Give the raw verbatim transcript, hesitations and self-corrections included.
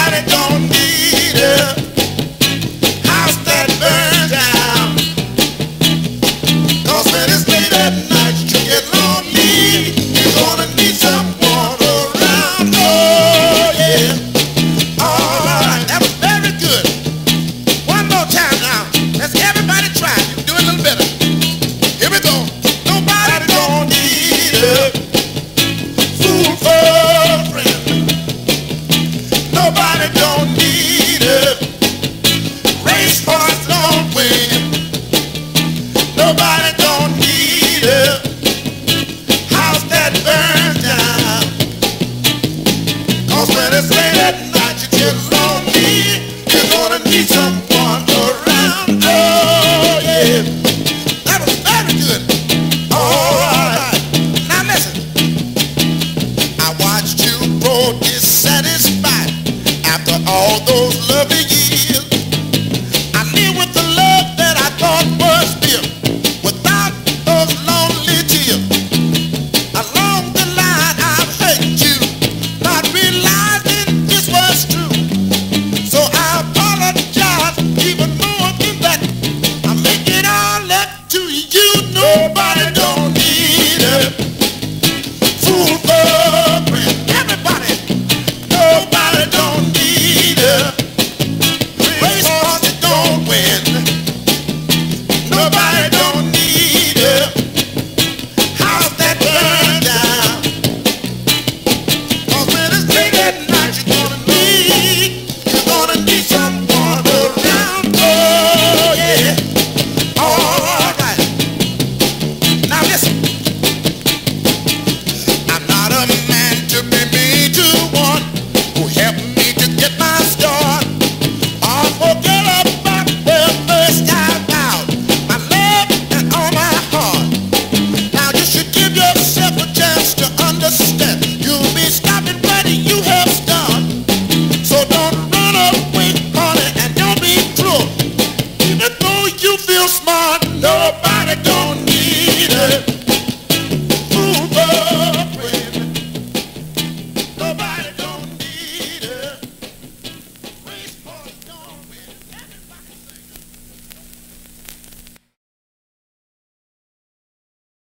Everybody don't need it.